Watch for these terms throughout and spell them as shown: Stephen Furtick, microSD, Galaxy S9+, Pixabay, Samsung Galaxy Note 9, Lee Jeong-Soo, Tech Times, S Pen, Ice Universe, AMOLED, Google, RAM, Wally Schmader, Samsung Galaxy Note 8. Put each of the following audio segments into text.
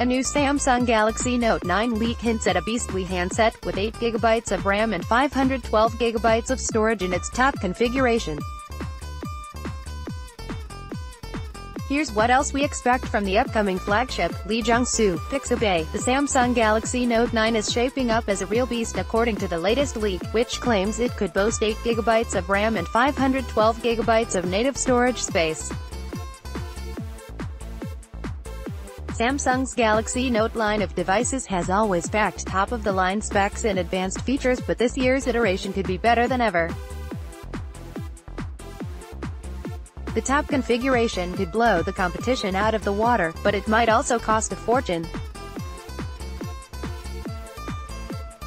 A new Samsung Galaxy Note 9 leak hints at a beastly handset, with 8GB of RAM and 512GB of storage in its top configuration. Here's what else we expect from the upcoming flagship, Lee Jeong-Soo, Pixabay. The Samsung Galaxy Note 9 is shaping up as a real beast according to the latest leak, which claims it could boast 8GB of RAM and 512GB of native storage space. Samsung's Galaxy Note line of devices has always packed top-of-the-line specs and advanced features, but this year's iteration could be better than ever. The top configuration could blow the competition out of the water, but it might also cost a fortune.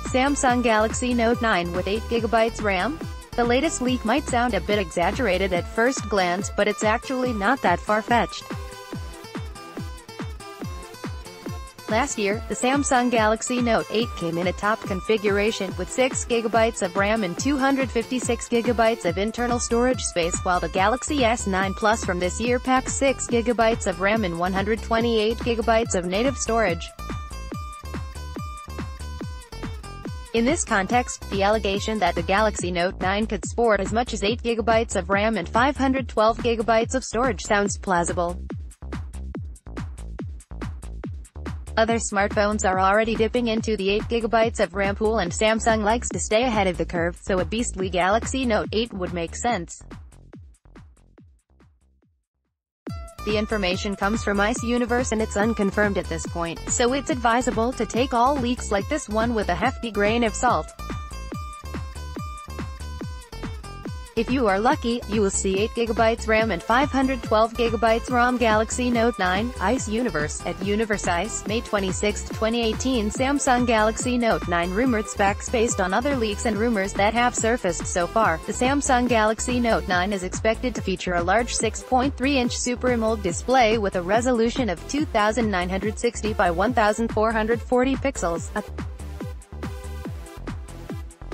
Samsung Galaxy Note 9 with 8GB RAM? The latest leak might sound a bit exaggerated at first glance, but it's actually not that far-fetched. Last year, the Samsung Galaxy Note 8 came in a top configuration, with 6GB of RAM and 256GB of internal storage space, while the Galaxy S9+ from this year packs 6GB of RAM and 128GB of native storage. In this context, the allegation that the Galaxy Note 9 could sport as much as 8GB of RAM and 512GB of storage sounds plausible. Other smartphones are already dipping into the 8GB of RAM pool, and Samsung likes to stay ahead of the curve, so a beastly Galaxy Note 8 would make sense. The information comes from Ice Universe and it's unconfirmed at this point, so it's advisable to take all leaks like this one with a hefty grain of salt. If you are lucky, you will see 8GB RAM and 512GB ROM Galaxy Note 9, Ice Universe. At Universe Ice, May 26, 2018, Samsung Galaxy Note 9 rumored specs. Based on other leaks and rumors that have surfaced so far, the Samsung Galaxy Note 9 is expected to feature a large 6.3-inch Super AMOLED display with a resolution of 2960 by 1440 pixels.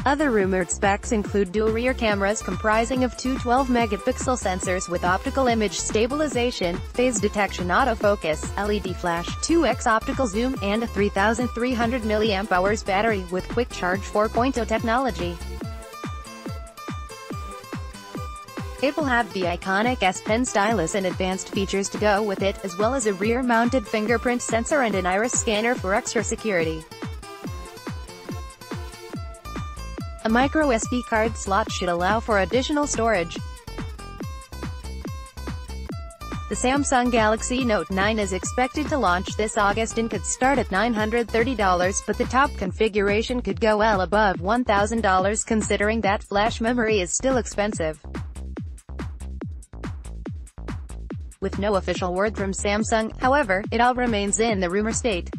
Other rumored specs include dual rear cameras comprising of two 12-megapixel sensors with optical image stabilization, phase detection autofocus, LED flash, 2x optical zoom, and a 3,300 mAh battery with Quick Charge 4.0 technology. It will have the iconic S Pen stylus and advanced features to go with it, as well as a rear-mounted fingerprint sensor and an iris scanner for extra security. A microSD card slot should allow for additional storage. The Samsung Galaxy Note 9 is expected to launch this August and could start at $930, but the top configuration could go well above $1,000 considering that flash memory is still expensive. With no official word from Samsung, however, it all remains in the rumor state.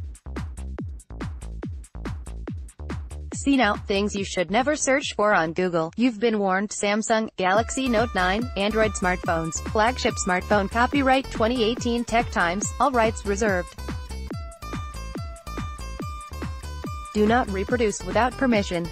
See now, things you should never search for on Google. You've been warned. Samsung Galaxy Note 9, Android smartphones, flagship smartphone. Copyright 2018, Tech Times, all rights reserved. Do not reproduce without permission.